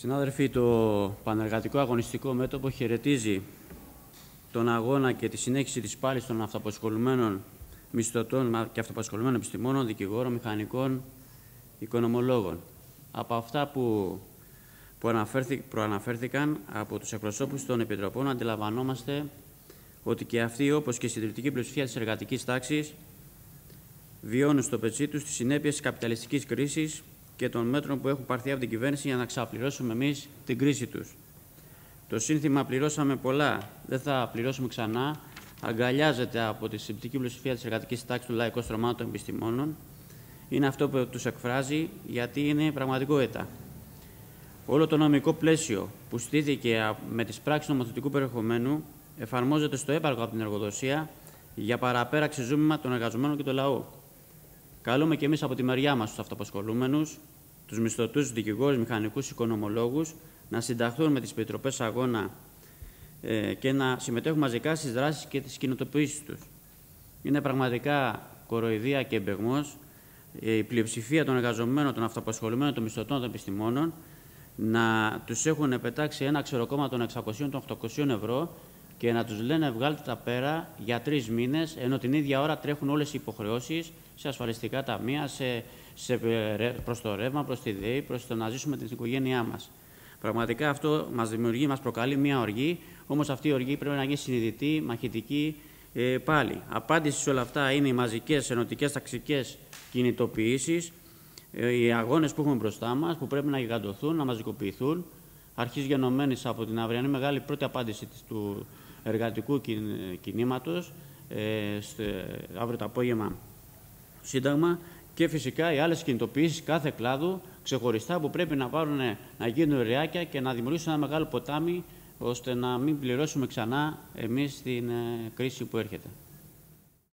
Συνάδελφοι, το πανεργατικό αγωνιστικό μέτωπο χαιρετίζει τον αγώνα και τη συνέχιση της πάλης των αυτοαπασχολουμένων μισθωτών και αυτοαπασχολουμένων επιστημόνων, δικηγόρων, μηχανικών, οικονομολόγων. Από αυτά που προαναφέρθηκαν από τους εκπροσώπους των Επιτροπών, αντιλαμβανόμαστε ότι και αυτοί, όπως και η συντριπτική πλειοψηφία της εργατικής τάξης, βιώνουν στο πετσί τους τις συνέπειες της καπιταλιστικής κρίσης και των μέτρων που έχουν πάρθει από την κυβέρνηση για να ξαπληρώσουμε εμείς την κρίση τους. Το σύνθημα «Πληρώσαμε πολλά, δεν θα πληρώσουμε ξανά» αγκαλιάζεται από τη συντριπτική πλειοψηφία της εργατικής τάξης του Λαϊκού Στρωμάτου Επιστημόνων. Είναι αυτό που τους εκφράζει, γιατί είναι πραγματικότητα. Όλο το νομικό πλαίσιο που στήθηκε με τις πράξεις νομοθετικού περιεχομένου εφαρμόζεται στο έπαρκο από την εργοδοσία για παραπέρα ξεζούμημα των εργαζομένων και του λαού. Καλούμε και εμείς από τη μεριά μας τους αυτοαπασχολούμενους, τους μισθωτούς, δικηγόρους, μηχανικούς, οικονομολόγους να συνταχθούν με τις επιτροπές αγώνα και να συμμετέχουν μαζικά στις δράσεις και τις κινητοποιήσεις τους. Είναι πραγματικά κοροϊδία και εμπεγμός η πλειοψηφία των εργαζομένων, των αυτοαπασχολουμένων, των μισθωτών, των επιστημόνων να τους έχουν πετάξει ένα ξεροκόμμα των 600–800 ευρώ και να τους λένε βγάλτε τα πέρα για 3 μήνες, ενώ την ίδια ώρα τρέχουν όλες οι υποχρεώσεις σε ασφαλιστικά ταμεία, προς το ρεύμα, προς τη ΔΕΗ, προς το να ζήσουμε την οικογένειά μας. Πραγματικά αυτό μας προκαλεί μια οργή, όμως αυτή η οργή πρέπει να γίνει συνειδητή, μαχητική πάλι. Απάντηση σε όλα αυτά είναι οι μαζικές ενωτικές ταξικές κινητοποιήσεις, οι αγώνες που έχουμε μπροστά μας, που πρέπει να γιγαντωθούν, να μαζικοποιηθούν, αρχής γενομένης από την αυριανή μεγάλη πρώτη απάντηση του εργατικού κινήματος, αύριο το απόγευμα Σύνταγμα, και φυσικά οι άλλες κινητοποιήσεις κάθε κλάδου ξεχωριστά που πρέπει να γίνουν ρεάκια και να δημιουργήσουν ένα μεγάλο ποτάμι ώστε να μην πληρώσουμε ξανά εμείς την κρίση που έρχεται.